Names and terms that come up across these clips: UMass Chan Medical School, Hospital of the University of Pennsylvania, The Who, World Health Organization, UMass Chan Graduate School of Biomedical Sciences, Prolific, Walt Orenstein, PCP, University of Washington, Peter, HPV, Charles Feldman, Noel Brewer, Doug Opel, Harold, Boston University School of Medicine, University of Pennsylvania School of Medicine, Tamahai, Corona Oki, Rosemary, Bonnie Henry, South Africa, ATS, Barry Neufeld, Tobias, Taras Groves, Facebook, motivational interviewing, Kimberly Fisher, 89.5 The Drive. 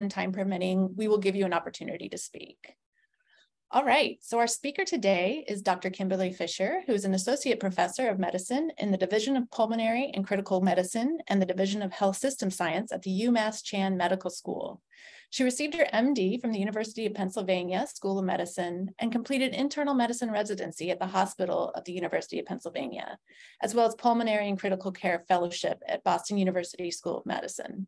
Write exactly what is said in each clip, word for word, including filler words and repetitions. and time permitting, we will give you an opportunity to speak. All right, so our speaker today is Doctor Kimberly Fisher, who is an associate professor of medicine in the Division of Pulmonary and Critical Medicine and the Division of Health System Science at the UMass Chan Medical School. She received her M D from the University of Pennsylvania School of Medicine and completed internal medicine residency at the Hospital of the University of Pennsylvania, as well as pulmonary and critical care fellowship at Boston University School of Medicine.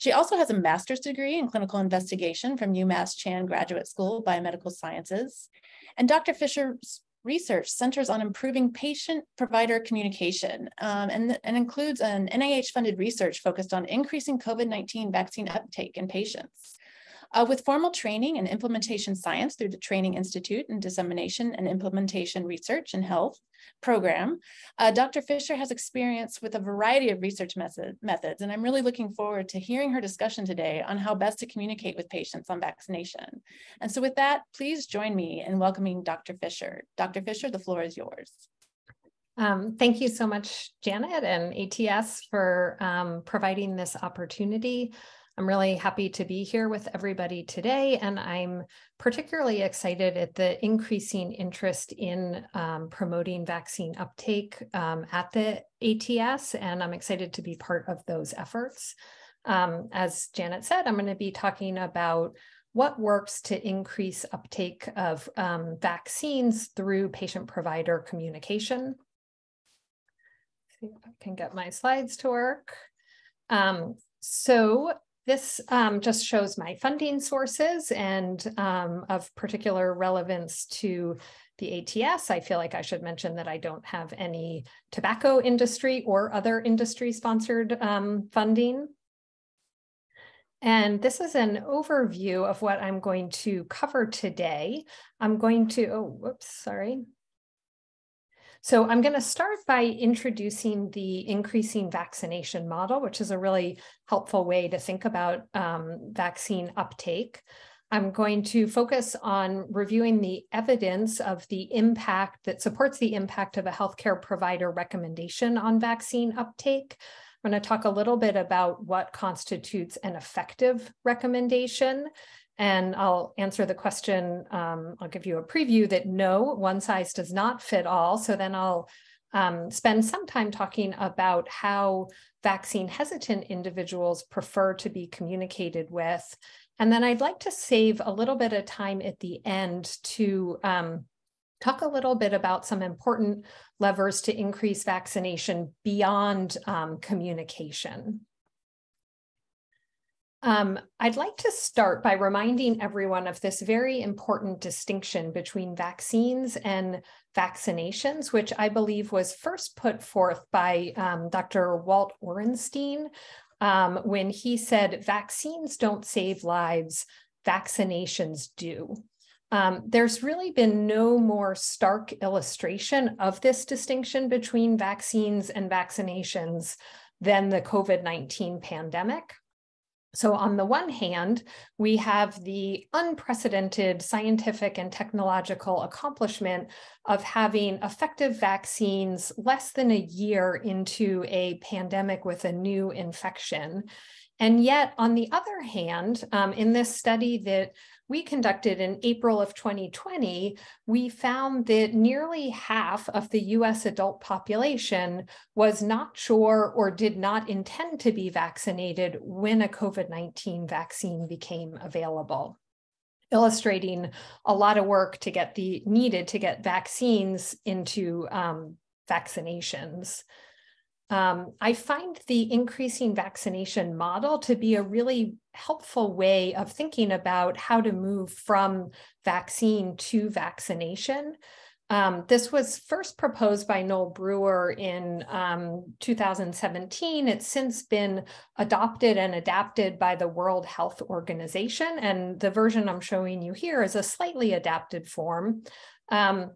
She also has a master's degree in clinical investigation from UMass Chan Graduate School of Biomedical Sciences. And Doctor Fisher's research centers on improving patient-provider communication um, and, and includes an N I H-funded research focused on increasing COVID nineteen vaccine uptake in patients. Uh, with formal training in implementation science through the Training Institute in Dissemination and Implementation Research in Health program, uh, Doctor Fisher has experience with a variety of research method, methods, and I'm really looking forward to hearing her discussion today on how best to communicate with patients on vaccination. And so with that, please join me in welcoming Doctor Fisher. Doctor Fisher, the floor is yours. Um, thank you so much, Janet and A T S, for um, providing this opportunity. I'm really happy to be here with everybody today, and I'm particularly excited at the increasing interest in um, promoting vaccine uptake um, at the A T S, and I'm excited to be part of those efforts. Um, as Janet said, I'm going to be talking about what works to increase uptake of um, vaccines through patient-provider communication. See if I can get my slides to work. Um, so. This um, just shows my funding sources, and um, of particular relevance to the A T S, I feel like I should mention that I don't have any tobacco industry or other industry-sponsored um, funding. And this is an overview of what I'm going to cover today. I'm going to, oh, whoops, sorry. So I'm going to start by introducing the increasing vaccination model, which is a really helpful way to think about um, vaccine uptake. I'm going to focus on reviewing the evidence of the impact that supports the impact of a healthcare provider recommendation on vaccine uptake. I'm going to talk a little bit about what constitutes an effective recommendation. And I'll answer the question, um, I'll give you a preview that no, one size does not fit all. So then I'll um, spend some time talking about how vaccine hesitant individuals prefer to be communicated with. And then I'd like to save a little bit of time at the end to um, talk a little bit about some important levers to increase vaccination beyond um, communication. Um, I'd like to start by reminding everyone of this very important distinction between vaccines and vaccinations, which I believe was first put forth by um, Doctor Walt Orenstein um, when he said, vaccines don't save lives, vaccinations do. Um, there's really been no more stark illustration of this distinction between vaccines and vaccinations than the COVID nineteen pandemic. So on the one hand, we have the unprecedented scientific and technological accomplishment of having effective vaccines less than a year into a pandemic with a new infection. And yet, on the other hand, um, in this study that we conducted in April of twenty twenty, we found that nearly half of the U S adult population was not sure or did not intend to be vaccinated when a COVID nineteen vaccine became available, illustrating a lot of work to get the needed to get vaccines into um, vaccinations. Um, I find the increasing vaccination model to be a really helpful way of thinking about how to move from vaccine to vaccination. Um, this was first proposed by Noel Brewer in um, two thousand seventeen. It's since been adopted and adapted by the World Health Organization, and the version I'm showing you here is a slightly adapted form. Um,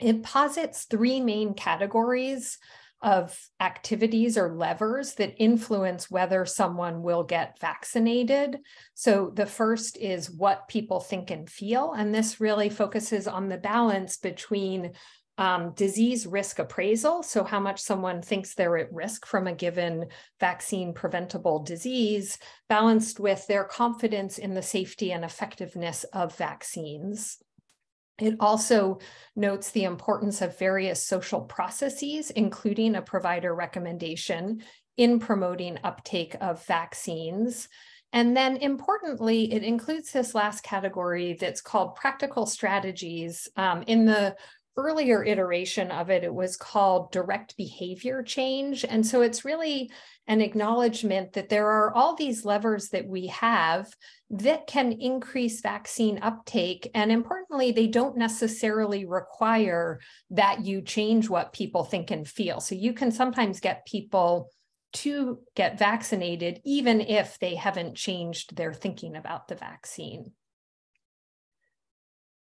it posits three main categories of activities or levers that influence whether someone will get vaccinated. So the first is what people think and feel, and this really focuses on the balance between Um, disease risk appraisal, so how much someone thinks they're at risk from a given vaccine-preventable disease, balanced with their confidence in the safety and effectiveness of vaccines. It also notes the importance of various social processes, including a provider recommendation in promoting uptake of vaccines. And then importantly, it includes this last category that's called practical strategies. Um, in the earlier iteration of it, it was called direct behavior change. And so it's really an acknowledgement that there are all these levers that we have that can increase vaccine uptake. And importantly, they don't necessarily require that you change what people think and feel. So you can sometimes get people to get vaccinated, even if they haven't changed their thinking about the vaccine.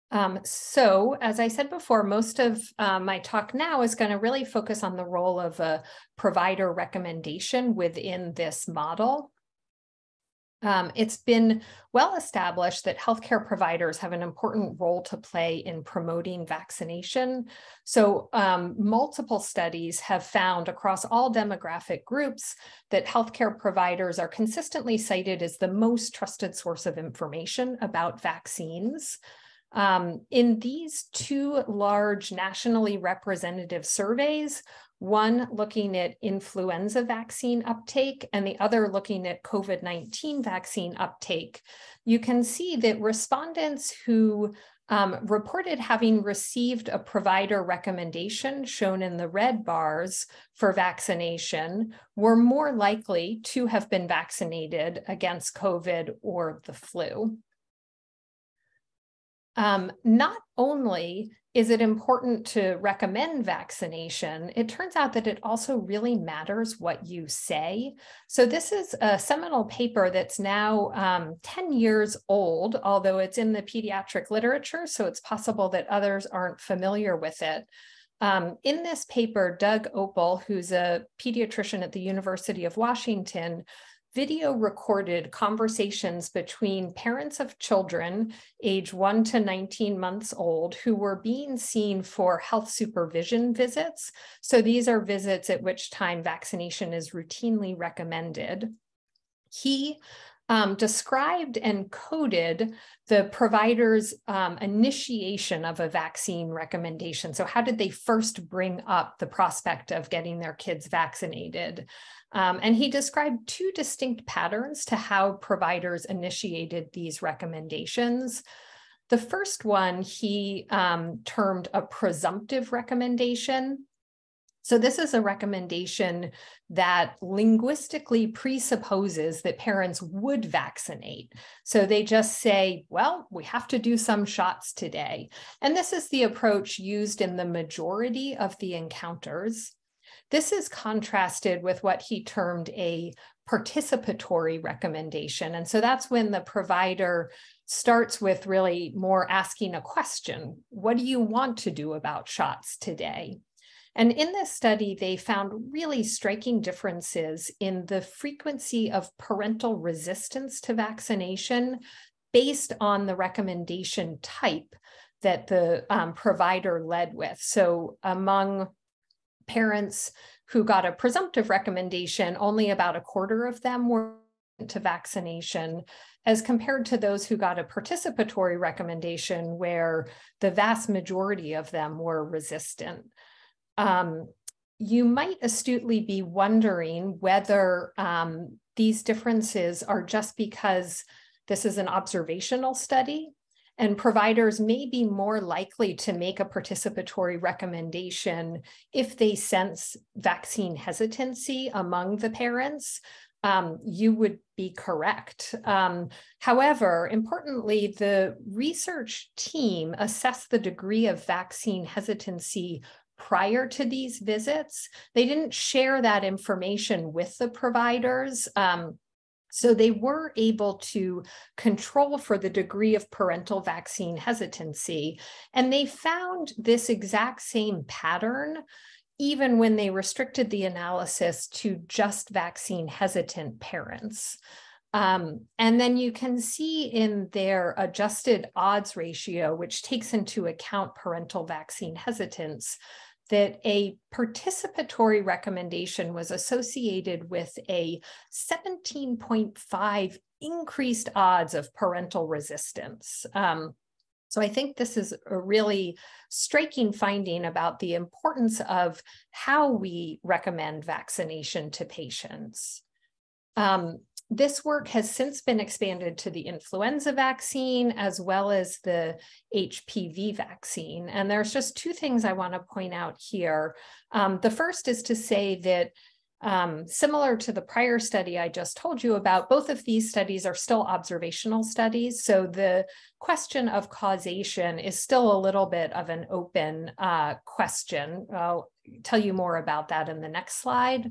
Um, so, as I said before, most of uh, my talk now is going to really focus on the role of a provider recommendation within this model. Um, it's been well established that healthcare providers have an important role to play in promoting vaccination. So um, multiple studies have found across all demographic groups that healthcare providers are consistently cited as the most trusted source of information about vaccines. Um, in these two large nationally representative surveys, one looking at influenza vaccine uptake and the other looking at COVID nineteen vaccine uptake, you can see that respondents who um, reported having received a provider recommendation, shown in the red bars, for vaccination were more likely to have been vaccinated against COVID or the flu. Um, not only is it important to recommend vaccination, it turns out that it also really matters what you say. So this is a seminal paper that's now um, ten years old, although it's in the pediatric literature, so it's possible that others aren't familiar with it. Um, in this paper, Doug Opel, who's a pediatrician at the University of Washington, video recorded conversations between parents of children age one to nineteen months old who were being seen for health supervision visits. So these are visits at which time vaccination is routinely recommended. He um, described and coded the provider's um, initiation of a vaccine recommendation. So how did they first bring up the prospect of getting their kids vaccinated? Um, and he described two distinct patterns to how providers initiated these recommendations. The first one he um, termed a presumptive recommendation. So this is a recommendation that linguistically presupposes that parents would vaccinate. So they just say, well, we have to do some shots today. And this is the approach used in the majority of the encounters. This is contrasted with what he termed a participatory recommendation. And so that's when the provider starts with really more asking a question. What do you want to do about shots today? And in this study, they found really striking differences in the frequency of parental resistance to vaccination based on the recommendation type that the um, provider led with. So among parents who got a presumptive recommendation, only about a quarter of them were to vaccination, as compared to those who got a participatory recommendation, where the vast majority of them were resistant. Um, you might astutely be wondering whether um, these differences are just because this is an observational study, and providers may be more likely to make a participatory recommendation if they sense vaccine hesitancy among the parents. Um, you would be correct. Um, however, importantly, the research team assessed the degree of vaccine hesitancy prior to these visits. They didn't share that information with the providers. Um, So they were able to control for the degree of parental vaccine hesitancy, and they found this exact same pattern even when they restricted the analysis to just vaccine hesitant parents. Um, and then you can see in their adjusted odds ratio, which takes into account parental vaccine hesitance, that a participatory recommendation was associated with a seventeen point five increased odds of parental resistance. Um, so I think this is a really striking finding about the importance of how we recommend vaccination to patients. Um, This work has since been expanded to the influenza vaccine as well as the H P V vaccine. And there's just two things I want to point out here. Um, the first is to say that um, similar to the prior study I just told you about, both of these studies are still observational studies. So the question of causation is still a little bit of an open uh, question. I'll tell you more about that in the next slide.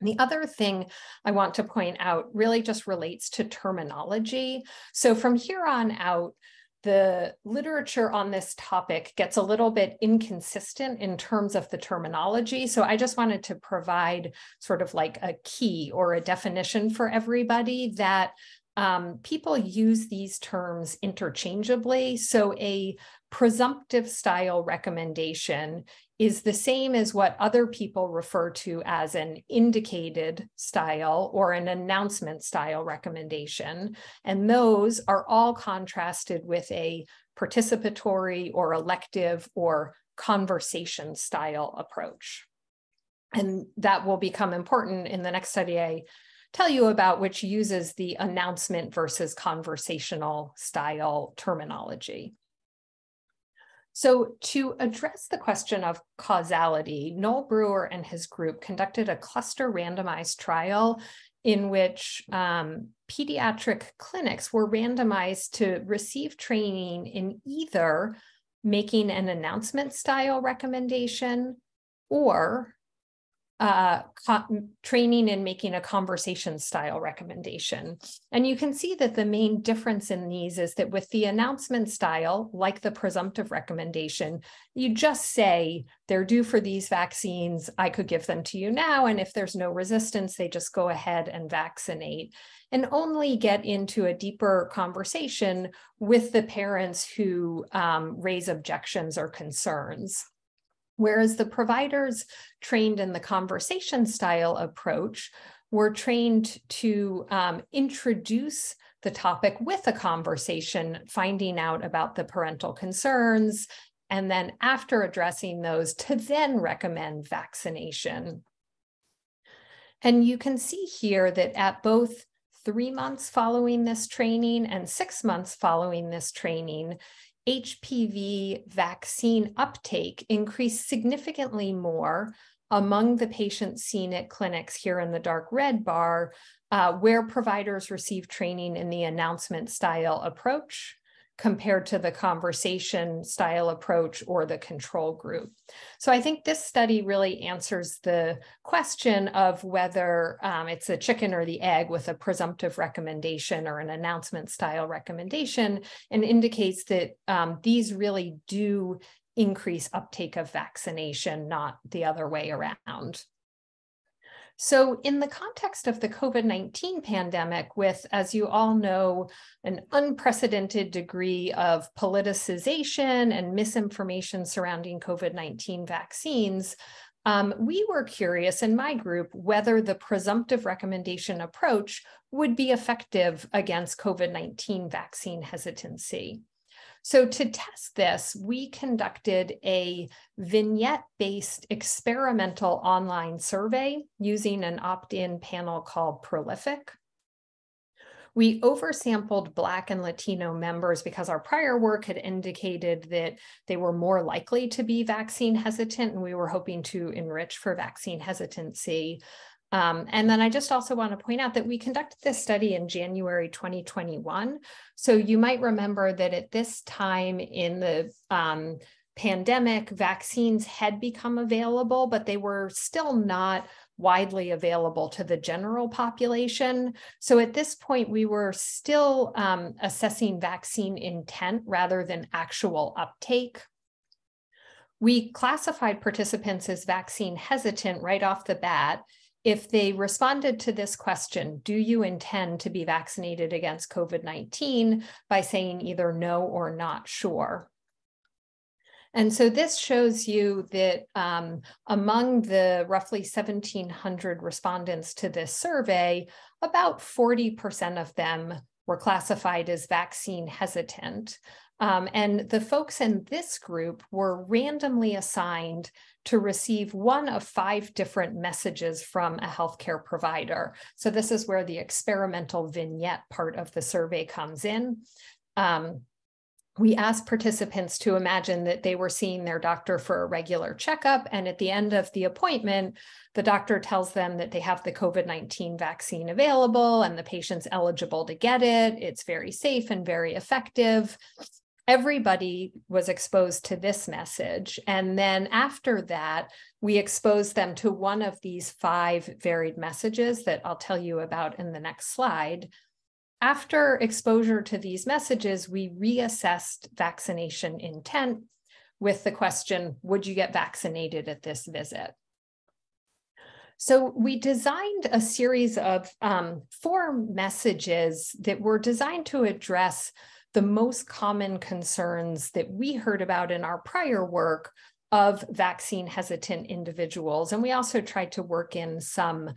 The other thing I want to point out really just relates to terminology. So from here on out, the literature on this topic gets a little bit inconsistent in terms of the terminology. So I just wanted to provide sort of like a key or a definition for everybody that um, people use these terms interchangeably. So a presumptive style recommendation is the same as what other people refer to as an indicated style or an announcement style recommendation. And those are all contrasted with a participatory or elective or conversation style approach. And that will become important in the next study I tell you about, which uses the announcement versus conversational style terminology. So to address the question of causality, Noel Brewer and his group conducted a cluster randomized trial in which um, pediatric clinics were randomized to receive training in either making an announcement style recommendation or uh, training in making a conversation style recommendation. And you can see that the main difference in these is that with the announcement style, like the presumptive recommendation, you just say they're due for these vaccines, I could give them to you now. And if there's no resistance, they just go ahead and vaccinate and only get into a deeper conversation with the parents who um, raise objections or concerns. Whereas the providers trained in the conversation style approach were trained to um, introduce the topic with a conversation, finding out about the parental concerns, and then after addressing those, to then recommend vaccination. And you can see here that at both three months following this training and six months following this training, H P V vaccine uptake increased significantly more among the patients seen at clinics here in the dark red bar, uh, where providers receive training in the announcement style approach compared to the conversation style approach or the control group. So I think this study really answers the question of whether um, it's a chicken or the egg with a presumptive recommendation or an announcement style recommendation, and indicates that um, these really do increase uptake of vaccination, not the other way around. So in the context of the COVID nineteen pandemic, with, as you all know, an unprecedented degree of politicization and misinformation surrounding COVID nineteen vaccines, um, we were curious in my group whether the presumptive recommendation approach would be effective against COVID nineteen vaccine hesitancy. So to test this, we conducted a vignette-based experimental online survey using an opt-in panel called Prolific. We oversampled Black and Latino members because our prior work had indicated that they were more likely to be vaccine hesitant, and we were hoping to enrich for vaccine hesitancy. Um, and then I just also want to point out that we conducted this study in January twenty twenty-one. So you might remember that at this time in the um, pandemic, vaccines had become available, but they were still not widely available to the general population. So at this point, we were still um, assessing vaccine intent rather than actual uptake. We classified participants as vaccine hesitant right off the bat, if they responded to this question, do you intend to be vaccinated against COVID nineteen, by saying either no or not sure. And so this shows you that um, among the roughly seventeen hundred respondents to this survey, about forty percent of them were classified as vaccine hesitant. Um, and the folks in this group were randomly assigned to receive one of five different messages from a healthcare provider. So this is where the experimental vignette part of the survey comes in. Um, We asked participants to imagine that they were seeing their doctor for a regular checkup, and at the end of the appointment, the doctor tells them that they have the COVID nineteen vaccine available and the patient's eligible to get it. It's very safe and very effective. Everybody was exposed to this message. And then after that, we exposed them to one of these five varied messages that I'll tell you about in the next slide. After exposure to these messages, we reassessed vaccination intent with the question, would you get vaccinated at this visit? So we designed a series of um, four messages that were designed to address the most common concerns that we heard about in our prior work of vaccine hesitant individuals. And we also tried to work in some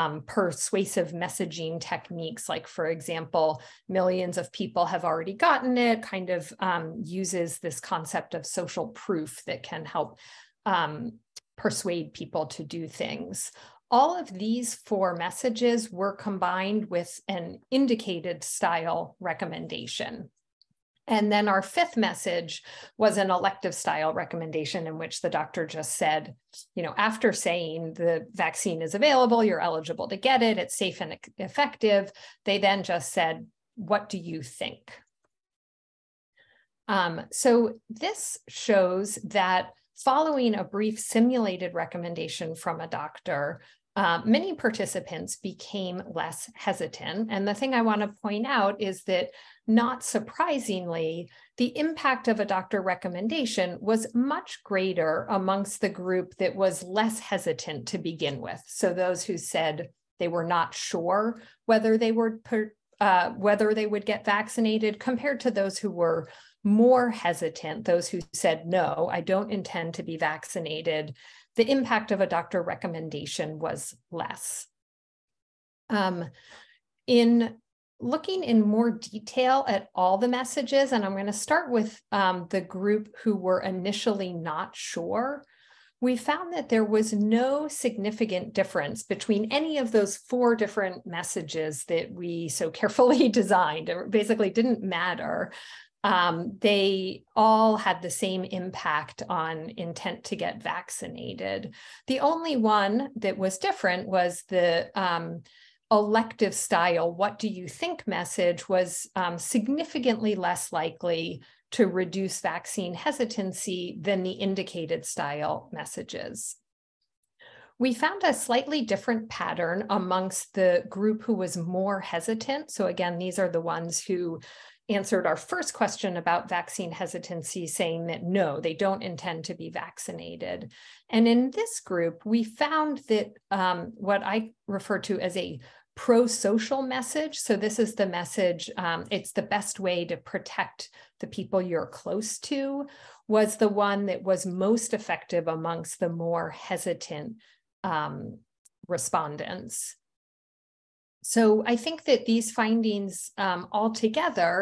Um, persuasive messaging techniques, like, for example, millions of people have already gotten it, kind of um, uses this concept of social proof that can help um, persuade people to do things. All of these four messages were combined with an indicated style recommendation. And then our fifth message was an elective style recommendation in which the doctor just said, you know, after saying the vaccine is available, you're eligible to get it, it's safe and effective, they then just said, what do you think? Um, so this shows that following a brief simulated recommendation from a doctor, Uh, many participants became less hesitant. And the thing I want to point out is that, not surprisingly, the impact of a doctor recommendation was much greater amongst the group that was less hesitant to begin with. So those who said they were not sure whether they were uh, whether they would get vaccinated, compared to those who were more hesitant, those who said, no, I don't intend to be vaccinated. The impact of a doctor recommendation was less. Um, in looking in more detail at all the messages, and I'm going to start with um, the group who were initially not sure, we found that there was no significant difference between any of those four different messages that we so carefully designed. It basically didn't matter. Um, they all had the same impact on intent to get vaccinated. The only one that was different was the um, elective style, what do you think message was um, significantly less likely to reduce vaccine hesitancy than the indicated style messages. We found a slightly different pattern amongst the group who was more hesitant. So again, these are the ones who answered our first question about vaccine hesitancy, saying that no, they don't intend to be vaccinated. And in this group, we found that um, what I refer to as a pro-social message, so this is the message, um, it's the best way to protect the people you're close to, was the one that was most effective amongst the more hesitant um, respondents. So I think that these findings um, altogether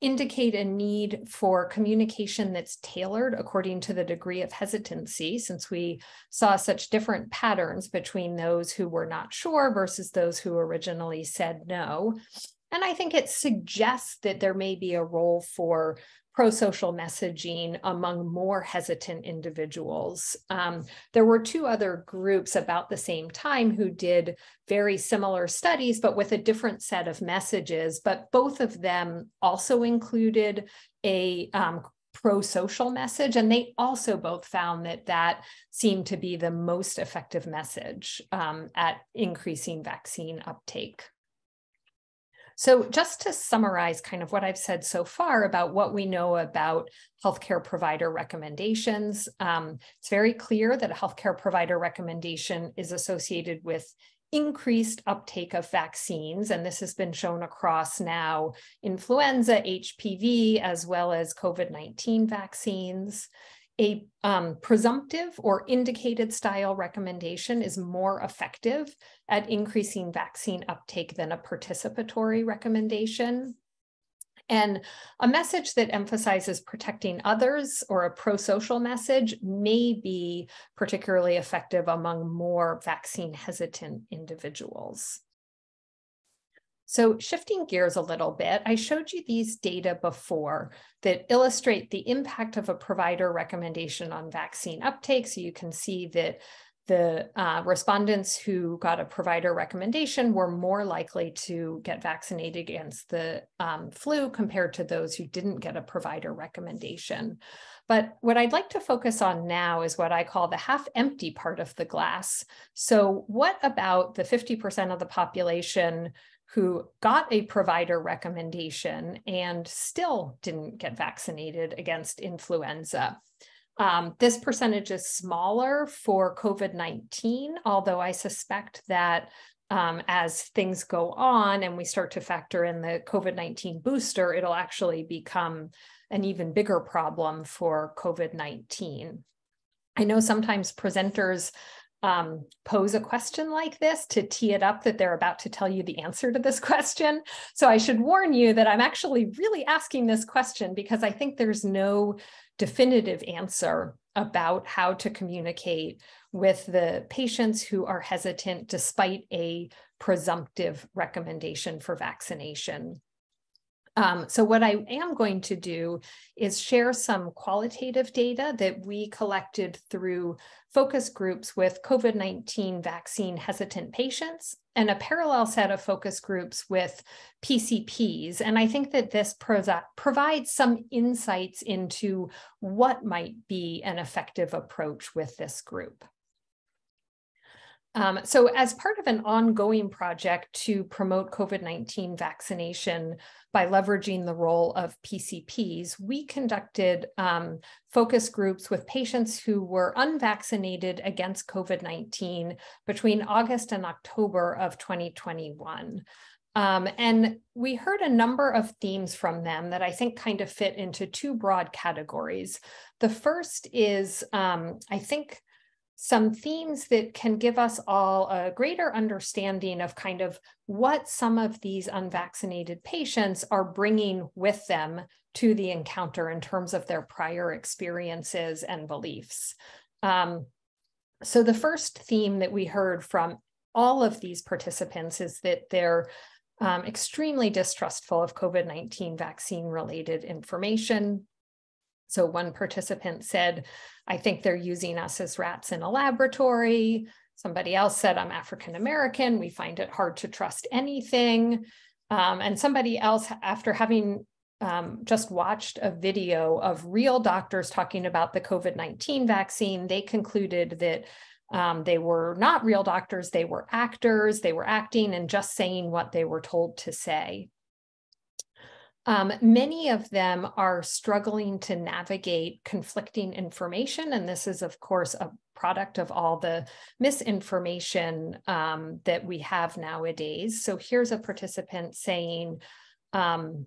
indicate a need for communication that's tailored according to the degree of hesitancy, since we saw such different patterns between those who were not sure versus those who originally said no. And I think it suggests that there may be a role for pro-social messaging among more hesitant individuals. Um, there were two other groups about the same time who did very similar studies, but with a different set of messages, but both of them also included a um, pro-social message, and they also both found that that seemed to be the most effective message um, at increasing vaccine uptake. So just to summarize kind of what I've said so far about what we know about healthcare provider recommendations, um, it's very clear that a healthcare provider recommendation is associated with increased uptake of vaccines, and this has been shown across now influenza, H P V, as well as COVID nineteen vaccines. A um, presumptive or indicated style recommendation is more effective at increasing vaccine uptake than a participatory recommendation. And a message that emphasizes protecting others or a pro-social message may be particularly effective among more vaccine-hesitant individuals. So shifting gears a little bit, I showed you these data before that illustrate the impact of a provider recommendation on vaccine uptake. So you can see that the uh, respondents who got a provider recommendation were more likely to get vaccinated against the um, flu compared to those who didn't get a provider recommendation. But what I'd like to focus on now is what I call the half empty part of the glass. So what about the fifty percent of the population who got a provider recommendation and still didn't get vaccinated against influenza? Um, this percentage is smaller for COVID nineteen, although I suspect that um, as things go on and we start to factor in the COVID nineteen booster, it'll actually become an even bigger problem for COVID nineteen. I know sometimes presenters Um, pose a question like this to tee it up that they're about to tell you the answer to this question. So I should warn you that I'm actually really asking this question because I think there's no definitive answer about how to communicate with the patients who are hesitant despite a presumptive recommendation for vaccination. Um, so what I am going to do is share some qualitative data that we collected through focus groups with COVID nineteen vaccine hesitant patients and a parallel set of focus groups with P C Ps. And I think that this pro- provides some insights into what might be an effective approach with this group. Um, so as part of an ongoing project to promote COVID nineteen vaccination by leveraging the role of P C Ps, we conducted um, focus groups with patients who were unvaccinated against COVID nineteen between August and October of twenty twenty-one. Um, and we heard a number of themes from them that I think kind of fit into two broad categories. The first is, um, I think, some themes that can give us all a greater understanding of kind of what some of these unvaccinated patients are bringing with them to the encounter in terms of their prior experiences and beliefs. Um, so the first theme that we heard from all of these participants is that they're um, extremely distrustful of COVID nineteen vaccine-related information. So one participant said, "I think they're using us as rats in a laboratory." Somebody else said, "I'm African American. We find it hard to trust anything." Um, and somebody else, after having um, just watched a video of real doctors talking about the COVID nineteen vaccine, they concluded that um, they were not real doctors. They were actors. They were acting and just saying what they were told to say. Um, many of them are struggling to navigate conflicting information, and this is, of course, a product of all the misinformation um, that we have nowadays. So here's a participant saying, um,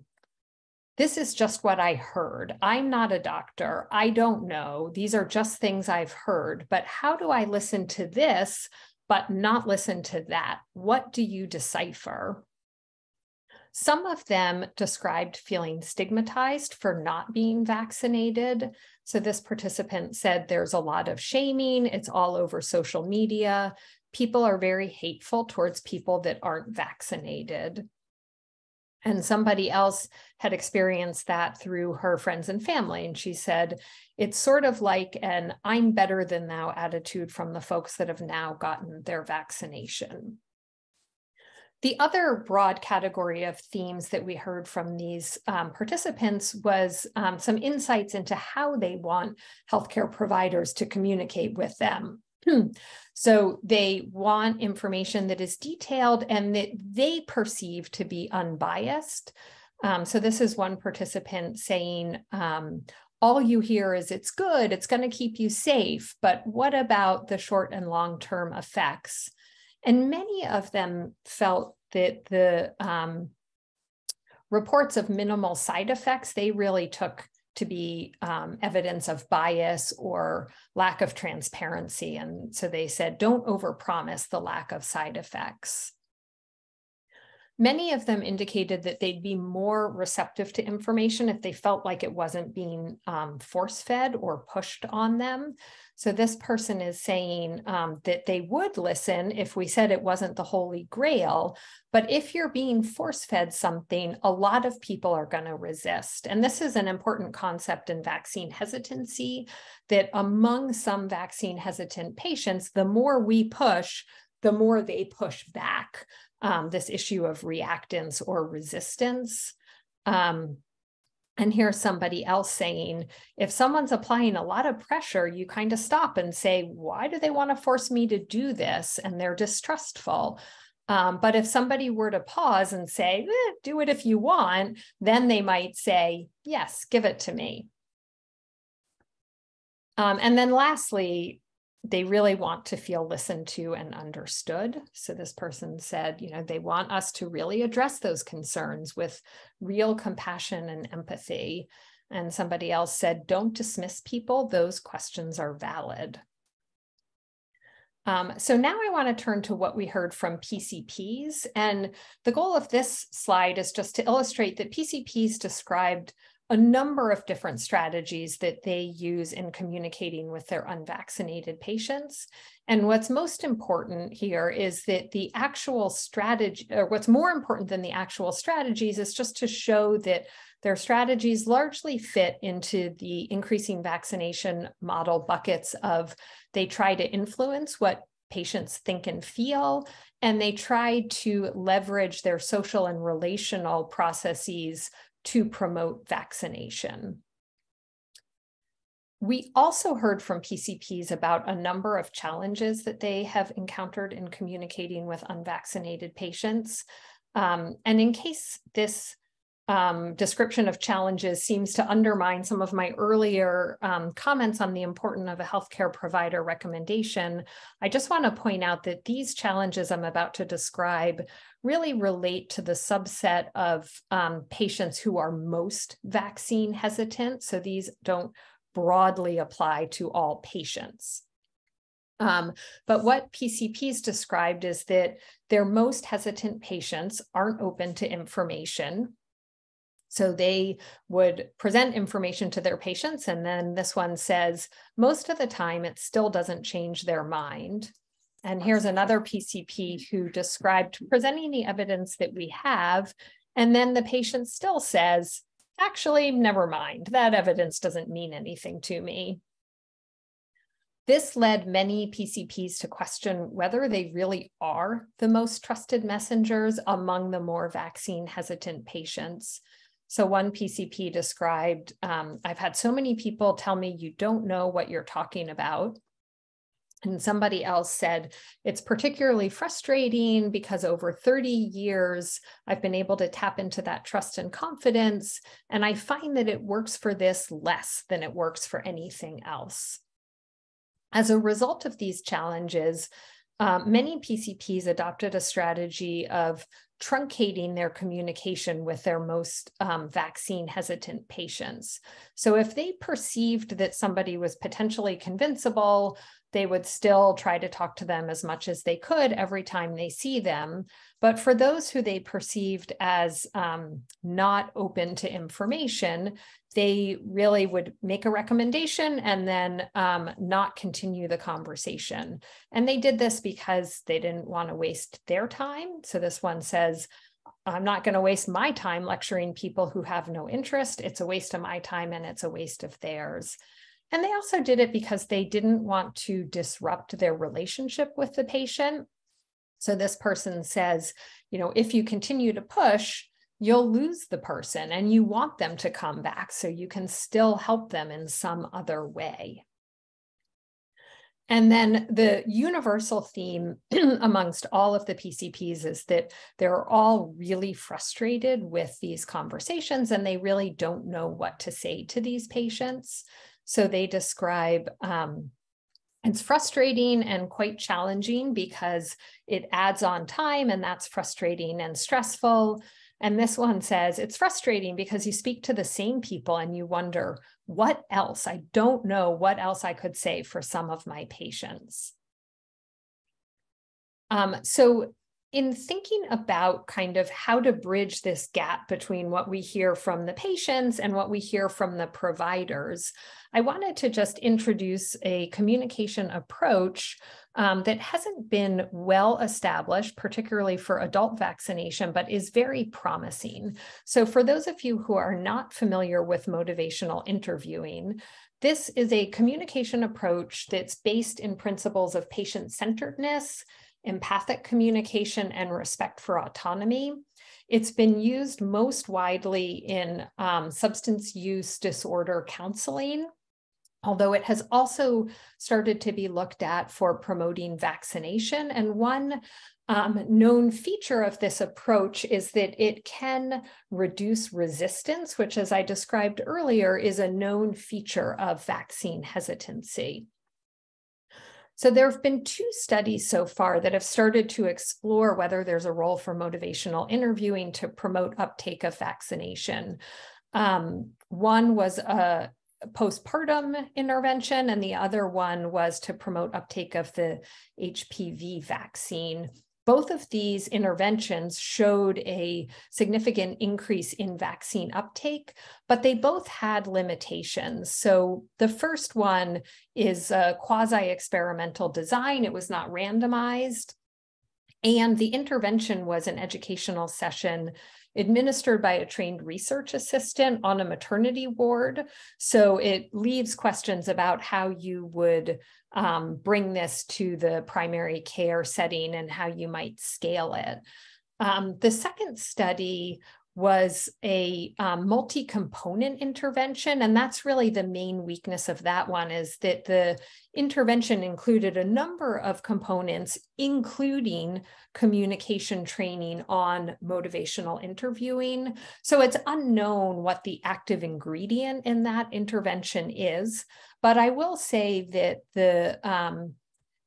"This is just what I heard. I'm not a doctor. I don't know. These are just things I've heard, but how do I listen to this but not listen to that? What do you decipher?" Some of them described feeling stigmatized for not being vaccinated. So this participant said there's a lot of shaming. It's all over social media. People are very hateful towards people that aren't vaccinated. And somebody else had experienced that through her friends and family. And she said, it's sort of like an "I'm better than thou" attitude from the folks that have now gotten their vaccination. The other broad category of themes that we heard from these um, participants was um, some insights into how they want healthcare providers to communicate with them. So they want information that is detailed and that they perceive to be unbiased. Um, so this is one participant saying, um, all you hear is it's good, it's going to keep you safe, but what about the short and long-term effects? And many of them felt that the um, reports of minimal side effects, they really took to be um, evidence of bias or lack of transparency. And so they said, don't overpromise the lack of side effects. Many of them indicated that they'd be more receptive to information if they felt like it wasn't being um, force-fed or pushed on them. So this person is saying um, that they would listen if we said it wasn't the holy grail, but if you're being force-fed something, a lot of people are going to resist. And this is an important concept in vaccine hesitancy, that among some vaccine hesitant patients, the more we push, the more they push back. Um, this issue of reactance or resistance. Um, and here's somebody else saying, if someone's applying a lot of pressure, you kind of stop and say, why do they want to force me to do this? And they're distrustful. Um, but if somebody were to pause and say, eh, do it if you want, then they might say, yes, give it to me. Um, and then lastly, they really want to feel listened to and understood. So this person said, you know, they want us to really address those concerns with real compassion and empathy. And somebody else said, don't dismiss people. Those questions are valid. Um, so now I want to turn to what we heard from P C Ps. And the goal of this slide is just to illustrate that P C Ps described a number of different strategies that they use in communicating with their unvaccinated patients. And what's most important here is that the actual strategy, or what's more important than the actual strategies, is just to show that their strategies largely fit into the increasing vaccination model buckets of they try to influence what patients think and feel, and they try to leverage their social and relational processes to promote vaccination. We also heard from P C Ps about a number of challenges that they have encountered in communicating with unvaccinated patients. Um, and in case this um, description of challenges seems to undermine some of my earlier um, comments on the importance of a healthcare provider recommendation, I just want to point out that these challenges I'm about to describe really relate to the subset of um, patients who are most vaccine hesitant. So these don't broadly apply to all patients. Um, but what P C Ps described is that their most hesitant patients aren't open to information. So they would present information to their patients. And then this one says, most of the time, it still doesn't change their mind. And here's another P C P who described presenting the evidence that we have, and then the patient still says, actually, never mind, that evidence doesn't mean anything to me. This led many P C Ps to question whether they really are the most trusted messengers among the more vaccine hesitant patients. So one P C P described, um, I've had so many people tell me you don't know what you're talking about. And somebody else said, it's particularly frustrating because over thirty years, I've been able to tap into that trust and confidence. And I find that it works for this less than it works for anything else. As a result of these challenges, uh, many P C Ps adopted a strategy of truncating their communication with their most um, vaccine hesitant patients. So if they perceived that somebody was potentially convincible, they would still try to talk to them as much as they could every time they see them. But for those who they perceived as um, not open to information, they really would make a recommendation and then um, not continue the conversation. And they did this because they didn't want to waste their time. So this one says, I'm not going to waste my time lecturing people who have no interest. It's a waste of my time and it's a waste of theirs. And they also did it because they didn't want to disrupt their relationship with the patient. So this person says, you know, if you continue to push, you'll lose the person and you want them to come back so you can still help them in some other way. And then the universal theme amongst all of the P C Ps is that they're all really frustrated with these conversations, and they really don't know what to say to these patients. So they describe um, it's frustrating and quite challenging because it adds on time, and that's frustrating and stressful. And this one says, it's frustrating because you speak to the same people and you wonder, what else? I don't know what else I could say for some of my patients. Um, so in thinking about kind of how to bridge this gap between what we hear from the patients and what we hear from the providers, I wanted to just introduce a communication approach um, that hasn't been well established, particularly for adult vaccination, but is very promising. So for those of you who are not familiar with motivational interviewing, this is a communication approach that's based in principles of patient-centeredness, empathic communication, and respect for autonomy. It's been used most widely in um, substance use disorder counseling, although it has also started to be looked at for promoting vaccination. And one um, known feature of this approach is that it can reduce resistance, which, as I described earlier, is a known feature of vaccine hesitancy. So there have been two studies so far that have started to explore whether there's a role for motivational interviewing to promote uptake of vaccination. Um, one was a postpartum intervention, and the other one was to promote uptake of the H P V vaccine. Both of these interventions showed a significant increase in vaccine uptake, but they both had limitations. So the first one is a quasi-experimental design. It was not randomized. And the intervention was an educational session administered by a trained research assistant on a maternity ward. So it leaves questions about how you would um, bring this to the primary care setting and how you might scale it. Um, the second study was a um, multi-component intervention. And that's really the main weakness of that one, is that the intervention included a number of components, including communication training on motivational interviewing. So it's unknown what the active ingredient in that intervention is. But I will say that the um,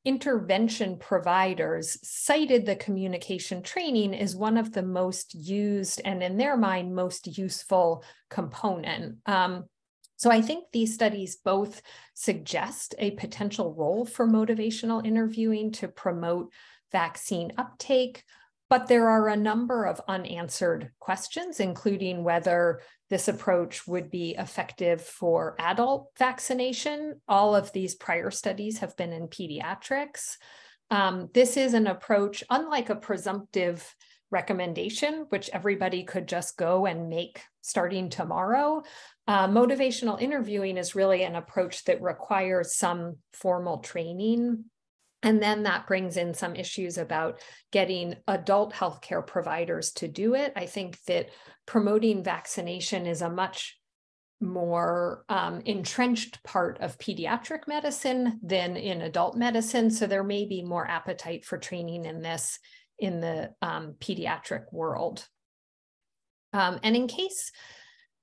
intervention providers cited the communication training as one of the most used and, in their mind, most useful component. Um, so I think these studies both suggest a potential role for motivational interviewing to promote vaccine uptake, but there are a number of unanswered questions, including whether this approach would be effective for adult vaccination. All of these prior studies have been in pediatrics. Um, this is an approach, unlike a presumptive recommendation, which everybody could just go and make starting tomorrow. Uh, motivational interviewing is really an approach that requires some formal training. And then that brings in some issues about getting adult healthcare providers to do it. I think that promoting vaccination is a much more um, entrenched part of pediatric medicine than in adult medicine. So there may be more appetite for training in this in the um, pediatric world. Um, and in case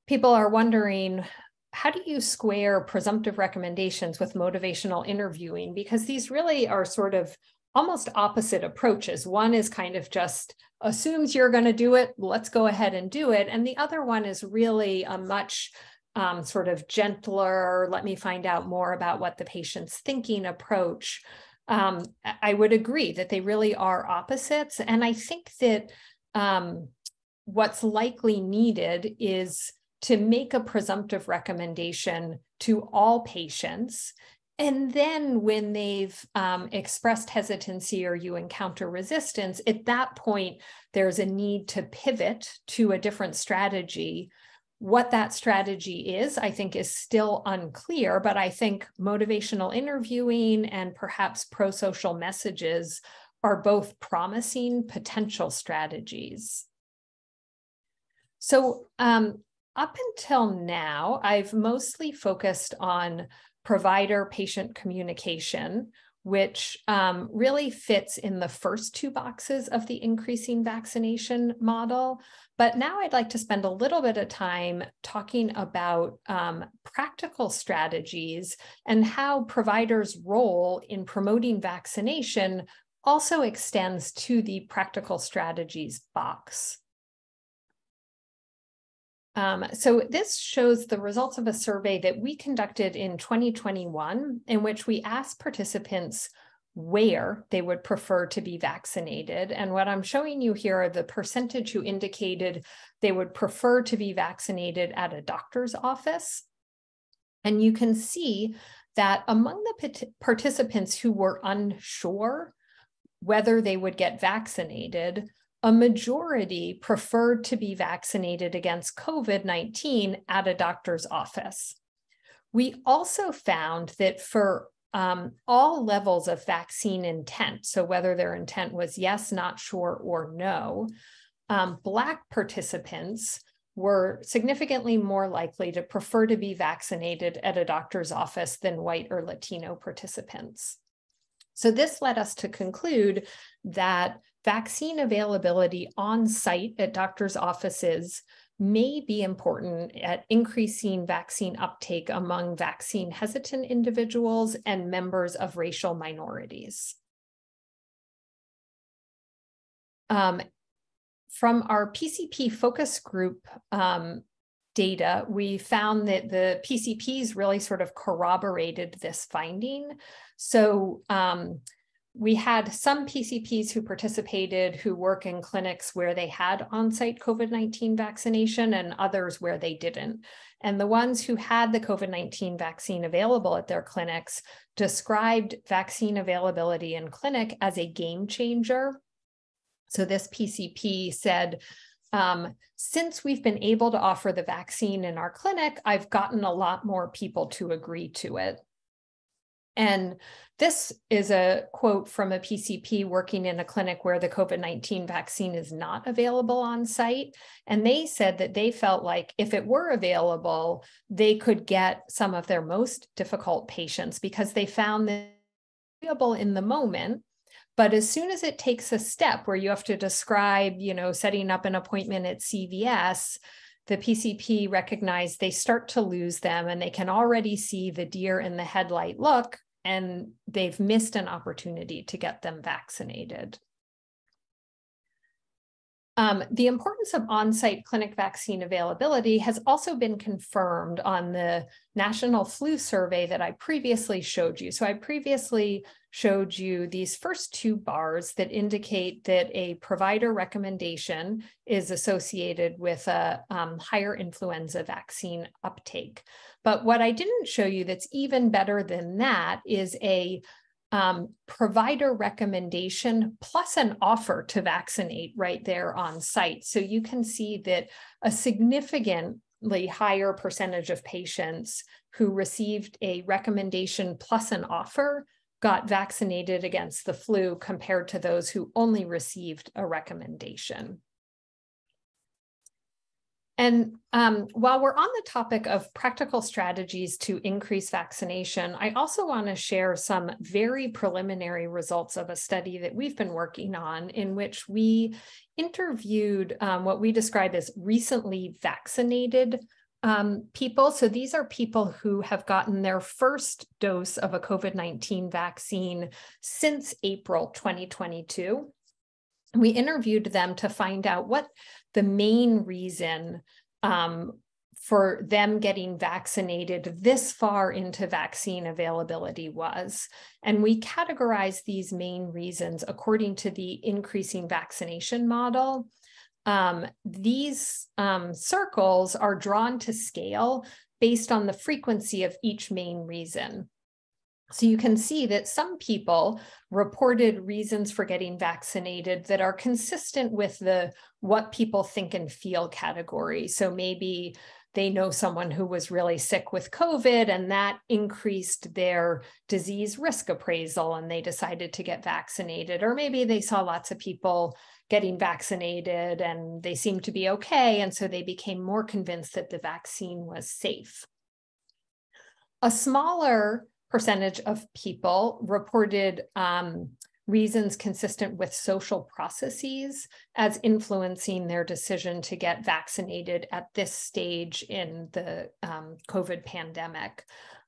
people are wondering, how do you square presumptive recommendations with motivational interviewing? Because these really are sort of almost opposite approaches. One is kind of just assumes you're going to do it, let's go ahead and do it. And the other one is really a much um, sort of gentler, let me find out more about what the patient's thinking approach. Um, I would agree that they really are opposites. And I think that um, what's likely needed is to make a presumptive recommendation to all patients. And then when they've um, expressed hesitancy or you encounter resistance, at that point, there's a need to pivot to a different strategy. What that strategy is, I think, is still unclear, but I think motivational interviewing and perhaps pro-social messages are both promising potential strategies. So, um, up until now, I've mostly focused on provider-patient communication, which um, really fits in the first two boxes of the increasing vaccination model. But now I'd like to spend a little bit of time talking about um, practical strategies and how providers' role in promoting vaccination also extends to the practical strategies box. Um, so this shows the results of a survey that we conducted in twenty twenty-one, in which we asked participants where they would prefer to be vaccinated. And what I'm showing you here are the percentage who indicated they would prefer to be vaccinated at a doctor's office. And you can see that among the participants who were unsure whether they would get vaccinated, a majority preferred to be vaccinated against COVID nineteen at a doctor's office. We also found that for um, all levels of vaccine intent, so whether their intent was yes, not sure, or no, um, Black participants were significantly more likely to prefer to be vaccinated at a doctor's office than white or Latino participants. So this led us to conclude that vaccine availability on site at doctors' offices may be important at increasing vaccine uptake among vaccine hesitant individuals and members of racial minorities. Um, from our P C P focus group um, data, we found that the P C Ps really sort of corroborated this finding. So um, we had some P C Ps who participated who work in clinics where they had on-site COVID nineteen vaccination and others where they didn't. And the ones who had the COVID nineteen vaccine available at their clinics described vaccine availability in clinic as a game changer. So this P C P said, um, since we've been able to offer the vaccine in our clinic, I've gotten a lot more people to agree to it. And this is a quote from a P C P working in a clinic where the COVID nineteen vaccine is not available on site. And they said that they felt like if it were available, they could get some of their most difficult patients because they found that it's available in the moment. But as soon as it takes a step where you have to describe, you know, setting up an appointment at C V S, the P C P recognized they start to lose them and they can already see the deer in the headlight look, and they've missed an opportunity to get them vaccinated. Um, the importance of on-site clinic vaccine availability has also been confirmed on the national flu survey that I previously showed you. So I previously showed you these first two bars that indicate that a provider recommendation is associated with a um, higher influenza vaccine uptake. But what I didn't show you that's even better than that is a Um, provider recommendation plus an offer to vaccinate right there on site. So you can see that a significantly higher percentage of patients who received a recommendation plus an offer got vaccinated against the flu compared to those who only received a recommendation. And um, while we're on the topic of practical strategies to increase vaccination, I also want to share some very preliminary results of a study that we've been working on in which we interviewed um, what we describe as recently vaccinated um, people. So these are people who have gotten their first dose of a COVID nineteen vaccine since April twenty twenty-two. We interviewed them to find out what the main reason um, for them getting vaccinated this far into vaccine availability was. And we categorized these main reasons according to the increasing vaccination model. Um, these um, circles are drawn to scale based on the frequency of each main reason. So you can see that some people reported reasons for getting vaccinated that are consistent with the what people think and feel category. So maybe they know someone who was really sick with COVID and that increased their disease risk appraisal and they decided to get vaccinated. Or maybe they saw lots of people getting vaccinated and they seemed to be okay. And so they became more convinced that the vaccine was safe. A smaller percentage of people reported um, reasons consistent with social processes as influencing their decision to get vaccinated at this stage in the um, COVID pandemic.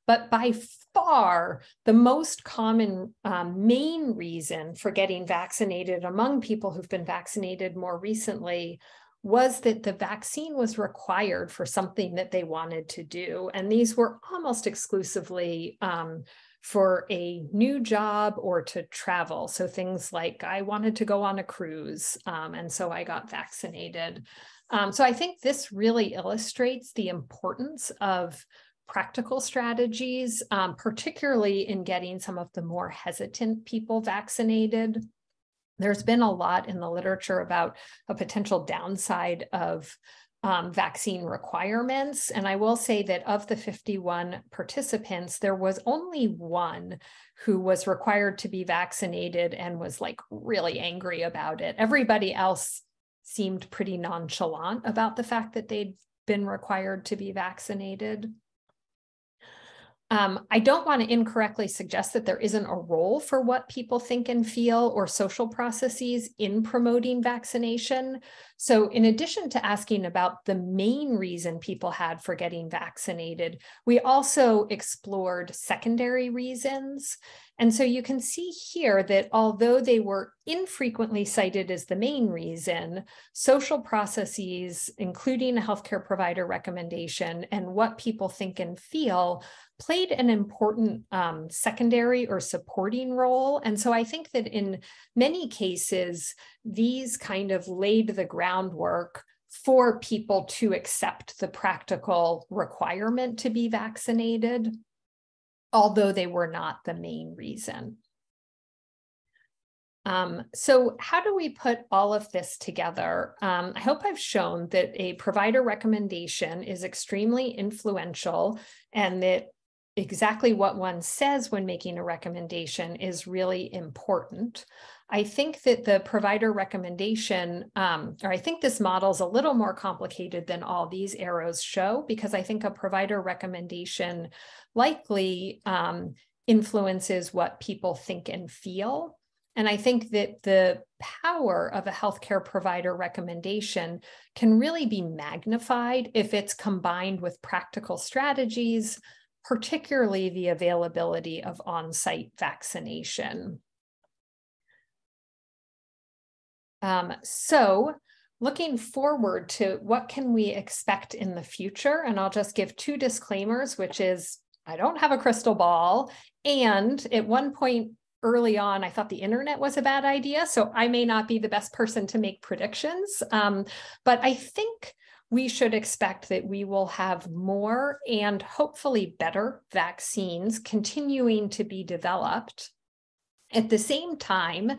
But by far, the most common um, main reason for getting vaccinated among people who've been vaccinated more recently was that the vaccine was required for something that they wanted to do. And these were almost exclusively um, for a new job or to travel. So things like, I wanted to go on a cruise, um, and so I got vaccinated. Um, so I think this really illustrates the importance of practical strategies, um, particularly in getting some of the more hesitant people vaccinated. There's been a lot in the literature about a potential downside of um, vaccine requirements. And I will say that of the fifty-one participants, there was only one who was required to be vaccinated and was like really angry about it. Everybody else seemed pretty nonchalant about the fact that they'd been required to be vaccinated. Um, I don't want to incorrectly suggest that there isn't a role for what people think and feel or social processes in promoting vaccination. So in addition to asking about the main reason people had for getting vaccinated, we also explored secondary reasons. And so you can see here that although they were infrequently cited as the main reason, social processes, including a healthcare provider recommendation and what people think and feel, played an important um, secondary or supporting role. And so I think that in many cases, these kind of laid the groundwork for people to accept the practical requirement to be vaccinated, although they were not the main reason. Um, so how do we put all of this together? Um, I hope I've shown that a provider recommendation is extremely influential and that exactly what one says when making a recommendation is really important. I think that the provider recommendation, um, or I think this model is a little more complicated than all these arrows show, because I think a provider recommendation likely um, influences what people think and feel. And I think that the power of a healthcare provider recommendation can really be magnified if it's combined with practical strategies, particularly the availability of on-site vaccination. Um, so looking forward to what can we expect in the future? And I'll just give two disclaimers, which is I don't have a crystal ball. And at one point early on, I thought the internet was a bad idea. So I may not be the best person to make predictions, um, but I think we should expect that we will have more and hopefully better vaccines continuing to be developed. At the same time,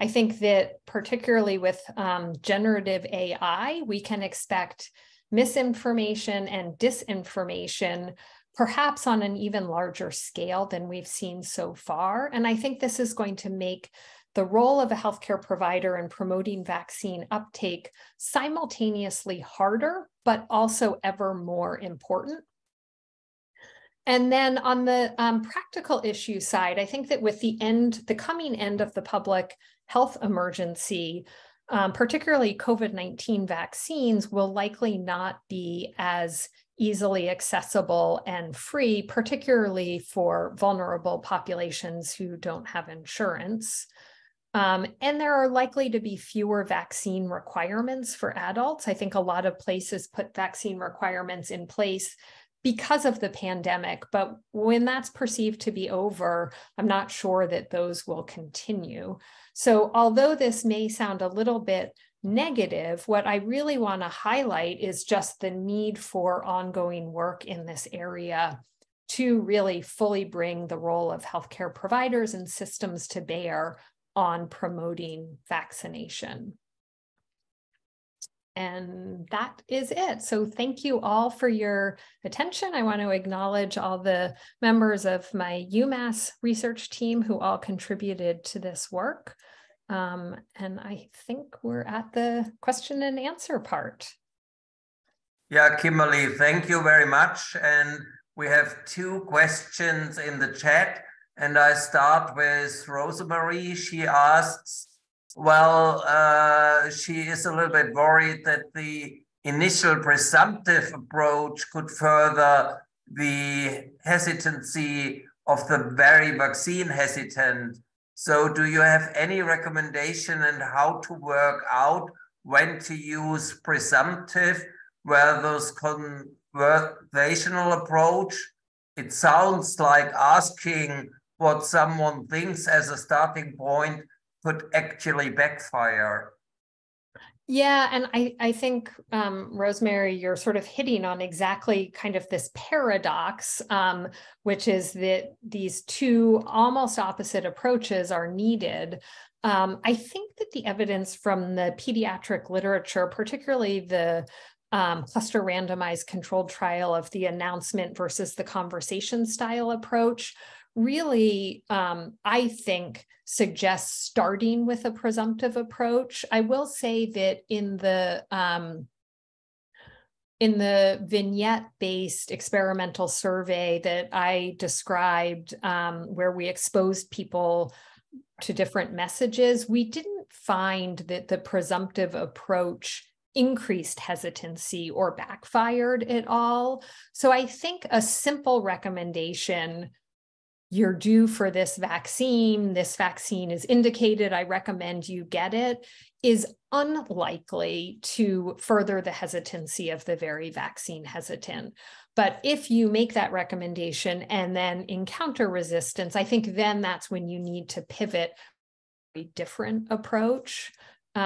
I think that particularly with um, generative A I, we can expect misinformation and disinformation, perhaps on an even larger scale than we've seen so far. And I think this is going to make the role of a healthcare provider in promoting vaccine uptake simultaneously harder, but also ever more important. And then on the um, practical issue side, I think that with the end, the coming end of the public health emergency, um, particularly COVID nineteen vaccines will likely not be as easily accessible and free, particularly for vulnerable populations who don't have insurance. Um, and there are likely to be fewer vaccine requirements for adults. I think a lot of places put vaccine requirements in place because of the pandemic, but when that's perceived to be over, I'm not sure that those will continue. So although this may sound a little bit negative, what I really want to highlight is just the need for ongoing work in this area to really fully bring the role of healthcare providers and systems to bear on promoting vaccination. And that is it. So thank you all for your attention. I want to acknowledge all the members of my UMass research team who all contributed to this work. Um, and I think we're at the question and answer part. Yeah, Kimberly, thank you very much. And We have two questions in the chat, and I start with Rosemary. She asks, well, uh, she is a little bit worried that the initial presumptive approach could further the hesitancy of the very vaccine hesitant. So do you have any recommendation on how to work out when to use presumptive versus conversational approach? It sounds like asking what someone thinks as a starting point could actually backfire. Yeah, and I, I think, um, Rosemary, you're sort of hitting on exactly kind of this paradox, um, which is that these two almost opposite approaches are needed. Um, I think that the evidence from the pediatric literature, particularly the Um, cluster randomized controlled trial of the announcement versus the conversation style approach, really, um, I think, suggests starting with a presumptive approach. I will say that in the um, in the vignette-based experimental survey that I described, um, where we exposed people to different messages, we didn't find that the presumptive approach increased hesitancy or backfired at all. So I think a simple recommendation, you're due for this vaccine, this vaccine is indicated, I recommend you get it, is unlikely to further the hesitancy of the very vaccine hesitant. But if you make that recommendation and then encounter resistance, I think then that's when you need to pivot a different approach.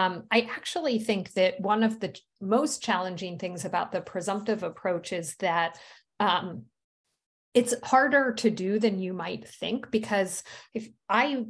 Um, I actually think that one of the most challenging things about the presumptive approach is that um, it's harder to do than you might think, because if I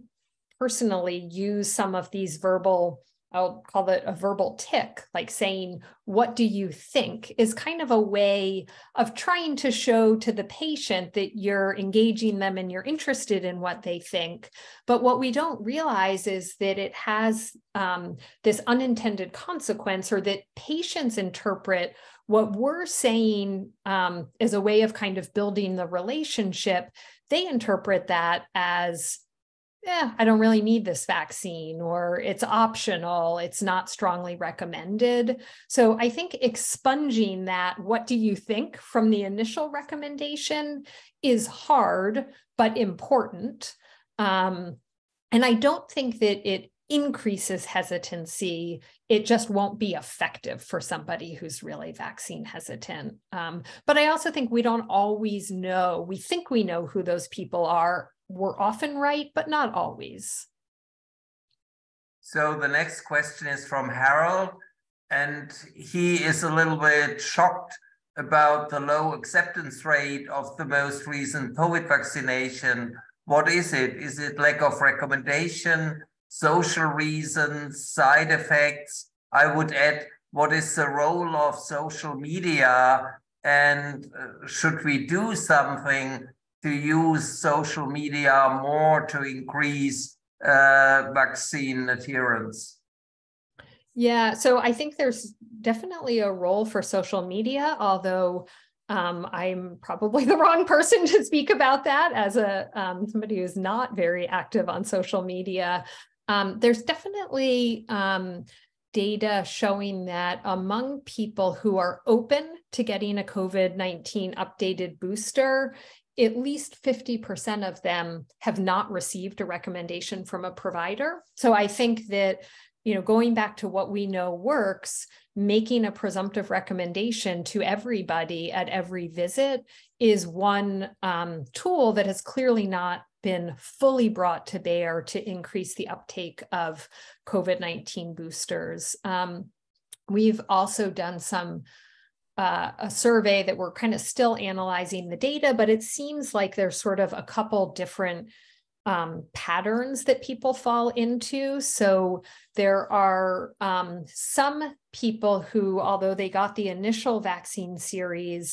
personally use some of these verbal, I'll call it a verbal tick, like saying, what do you think, is kind of a way of trying to show to the patient that you're engaging them and you're interested in what they think. But what we don't realize is that it has um, this unintended consequence, or that patients interpret what we're saying um, as a way of kind of building the relationship. They interpret that as, yeah, I don't really need this vaccine, or it's optional, it's not strongly recommended. So I think expunging that, what do you think, from the initial recommendation is hard, but important. Um, and I don't think that it increases hesitancy. It just won't be effective for somebody who's really vaccine hesitant. Um, but I also think we don't always know. We think we know who those people are. We're often right, but not always. So the next question is from Harold, and he is a little bit shocked about the low acceptance rate of the most recent COVID vaccination. What is it? Is it lack of recommendation, social reasons, side effects? I would add, what is the role of social media, and should we do something to use social media more to increase uh, vaccine adherence? Yeah, so I think there's definitely a role for social media, although um, I'm probably the wrong person to speak about that as a um, somebody who's not very active on social media. Um, there's definitely um, data showing that among people who are open to getting a COVID nineteen updated booster, at least fifty percent of them have not received a recommendation from a provider. So I think that, you know, going back to what we know works, making a presumptive recommendation to everybody at every visit is one um, tool that has clearly not been fully brought to bear to increase the uptake of COVID nineteen boosters. Um, we've also done some Uh, a survey that we're kind of still analyzing the data, but it seems like there's sort of a couple different um, patterns that people fall into. So there are um, some people who, although they got the initial vaccine series,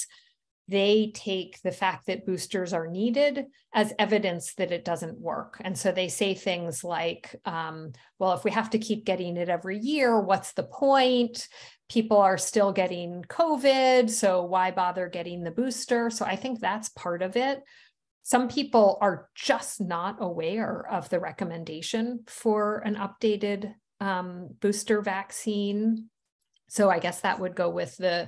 they take the fact that boosters are needed as evidence that it doesn't work. And so they say things like, um, well, if we have to keep getting it every year, what's the point? People are still getting COVID, so why bother getting the booster? So I think that's part of it. Some people are just not aware of the recommendation for an updated um, booster vaccine. So I guess that would go with the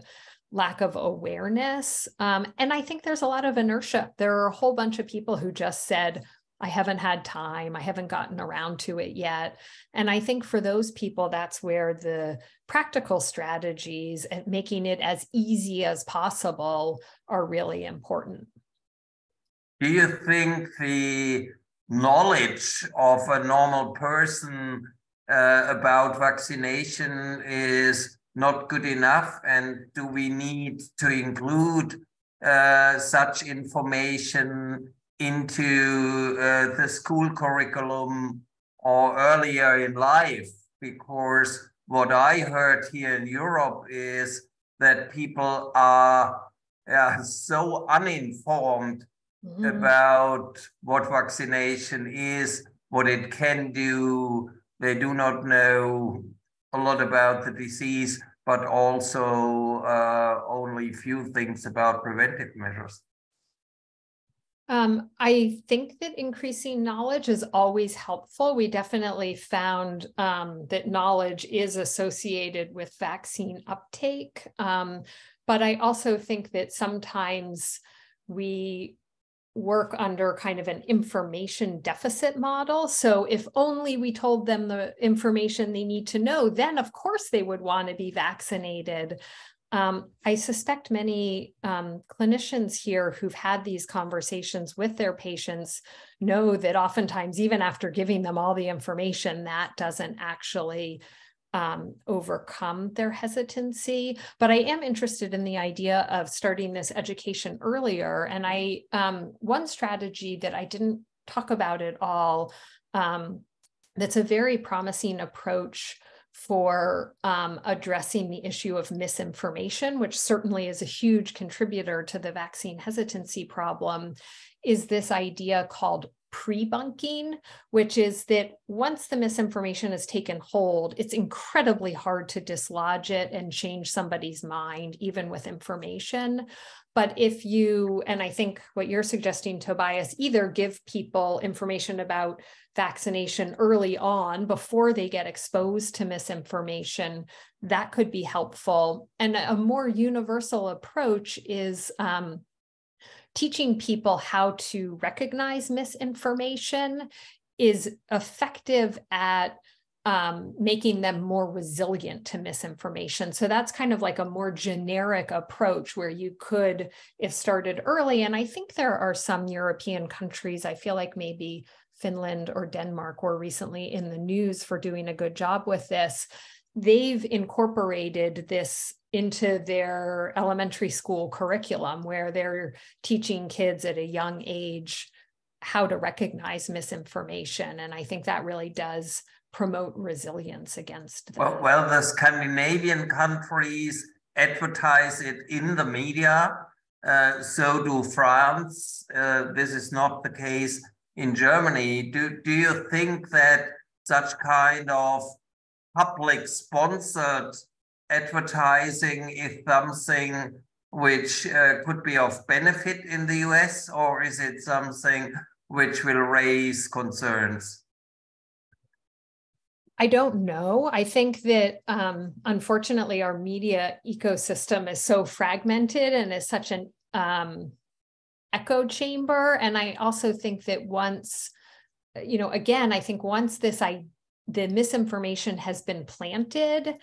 lack of awareness. Um, and I think there's a lot of inertia. There are a whole bunch of people who just said, I haven't had time, I haven't gotten around to it yet. And I think for those people, that's where the practical strategies and making it as easy as possible are really important. Do you think the knowledge of a normal person uh, about vaccination is not good enough, and do we need to include uh, such information into uh, the school curriculum or earlier in life? Because what I heard here in Europe is that people are uh, so uninformed mm-hmm. about what vaccination is, what it can do. They do not know a lot about the disease, but also uh, only few things about preventive measures. Um, I think that increasing knowledge is always helpful. We definitely found um, that knowledge is associated with vaccine uptake. Um, but I also think that sometimes we work under kind of an information deficit model. So if only we told them the information they need to know, then of course they would want to be vaccinated. Um, I suspect many um, clinicians here who've had these conversations with their patients know that oftentimes, even after giving them all the information, that doesn't actually um, overcome their hesitancy. But I am interested in the idea of starting this education earlier. And I, um, one strategy that I didn't talk about at all, um, that's a very promising approach for um, addressing the issue of misinformation, which certainly is a huge contributor to the vaccine hesitancy problem, is this idea called pre-bunking, which is that once the misinformation has taken hold, it's incredibly hard to dislodge it and change somebody's mind, even with information. But if you, and I think what you're suggesting, Tobias, either give people information about vaccination early on before they get exposed to misinformation, that could be helpful. And a more universal approach is um, teaching people how to recognize misinformation is effective at um, making them more resilient to misinformation. So that's kind of like a more generic approach where you could, if started early, and I think there are some European countries, I feel like maybe Finland or Denmark were recently in the news for doing a good job with this. They've incorporated this into their elementary school curriculum where they're teaching kids at a young age how to recognize misinformation. And I think that really does promote resilience against that. Well, well, the Scandinavian countries advertise it in the media. Uh, so do France. Uh, this is not the case in Germany. Do, do you think that such kind of public-sponsored advertising is something which uh, could be of benefit in the U S, or is it something which will raise concerns? I don't know. I think that um, unfortunately our media ecosystem is so fragmented and is such an um, echo chamber. And I also think that once, you know, again, I think once this I the misinformation has been planted,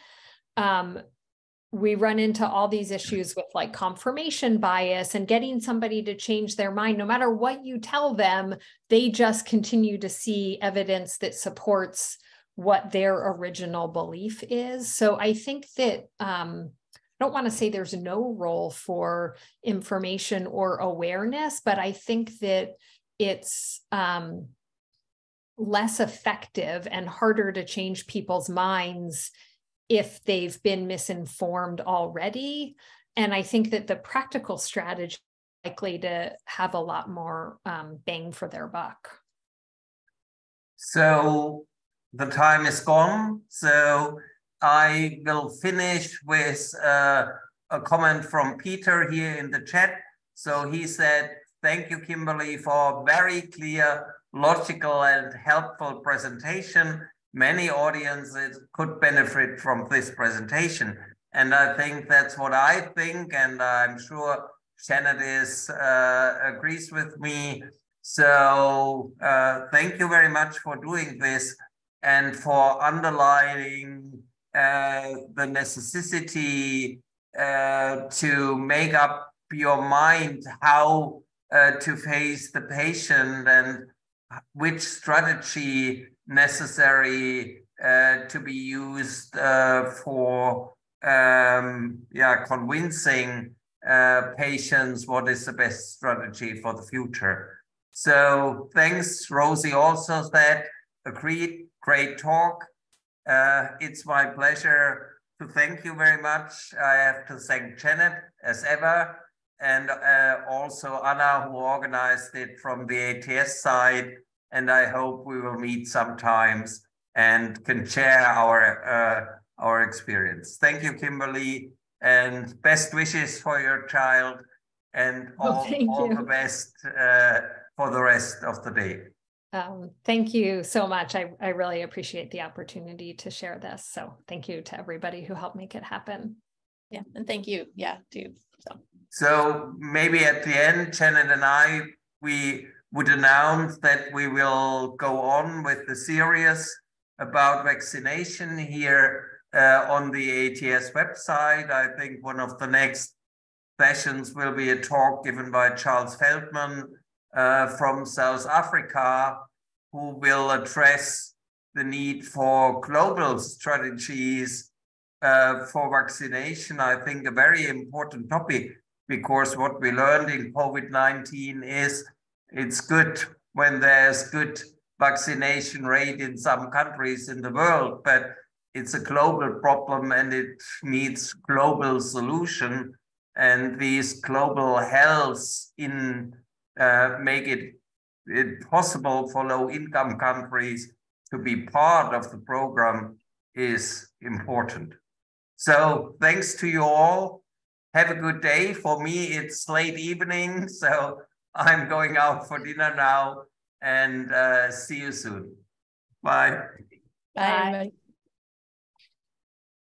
Um, we run into all these issues with like confirmation bias and getting somebody to change their mind. No matter what you tell them, they just continue to see evidence that supports what their original belief is. So I think that um, I don't want to say there's no role for information or awareness, but I think that it's um, less effective and harder to change people's minds if they've been misinformed already. And I think that the practical strategy likely to have a lot more um, bang for their buck. So the time is gone. So I will finish with uh, a comment from Peter here in the chat. So he said, thank you, Kimberly, for a very clear, logical and helpful presentation. Many audiences could benefit from this presentation. And I think that's what I think. And I'm sure Shannon is, uh, agrees with me. So uh, thank you very much for doing this and for underlining uh, the necessity uh, to make up your mind how uh, to face the patient and which strategy necessary uh, to be used uh, for um, yeah, convincing uh, patients what is the best strategy for the future. So thanks, Rosie also said, agreed, great talk. Uh, it's my pleasure to thank you very much. I have to thank Janet as ever, and uh, also Anna, who organized it from the A T S side. And I hope we will meet sometimes and can share our, uh, our experience. Thank you, Kimberly, and best wishes for your child and all, oh, all the best uh, for the rest of the day. Um, thank you so much. I, I really appreciate the opportunity to share this. So thank you to everybody who helped make it happen. Yeah, and thank you. Yeah, too. So. So maybe at the end, Janet and I, we would announce that we will go on with the series about vaccination here uh, on the A T S website. I think one of the next sessions will be a talk given by Charles Feldman uh, from South Africa, who will address the need for global strategies uh, for vaccination. I think a very important topic, because what we learned in COVID nineteen is it's good when there's good vaccination rate in some countries in the world, but it's a global problem and it needs global solution. And these global healths in uh, make it, it possible for low-income countries to be part of the program is important. So thanks to you all. Have a good day. For me, it's late evening, so I'm going out for dinner now, and uh, see you soon. Bye. Bye. Bye.